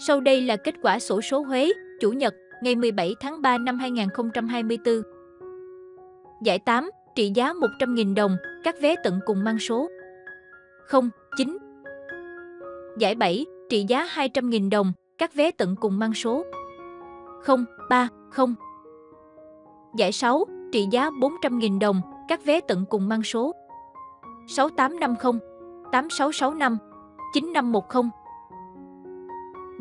Sau đây là kết quả xổ số Huế, Chủ nhật, ngày 17 tháng 3 năm 2024. Giải 8, trị giá 100.000 đồng, các vé tận cùng mang số 09. Giải 7, trị giá 200.000 đồng, các vé tận cùng mang số 030. Giải 6, trị giá 400.000 đồng, các vé tận cùng mang số 6850, 8665, 9510.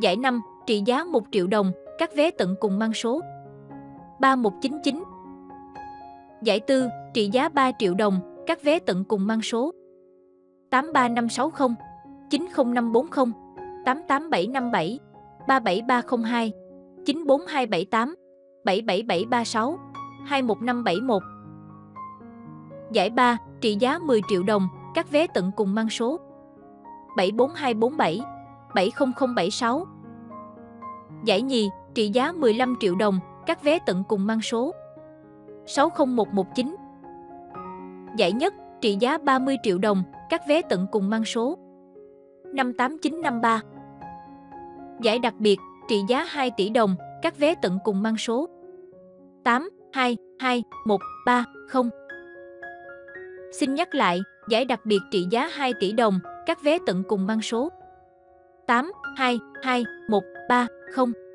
Giải 5, trị giá 1 triệu đồng, các vé tận cùng mang số 3199. Giải 4, trị giá 3 triệu đồng, các vé tận cùng mang số 83560, 90540, 88757, 37302, 94278, 77736, 21571. Giải 3, trị giá 10 triệu đồng, các vé tận cùng mang số 74247, 70076. Giải nhì, trị giá 15 triệu đồng, các vé tận cùng mang số 60119. Giải nhất, trị giá 30 triệu đồng, các vé tận cùng mang số 58953. Giải đặc biệt, trị giá 2 tỷ đồng, các vé tận cùng mang số 822130. Xin nhắc lại, giải đặc biệt trị giá 2 tỷ đồng, các vé tận cùng mang số 822130.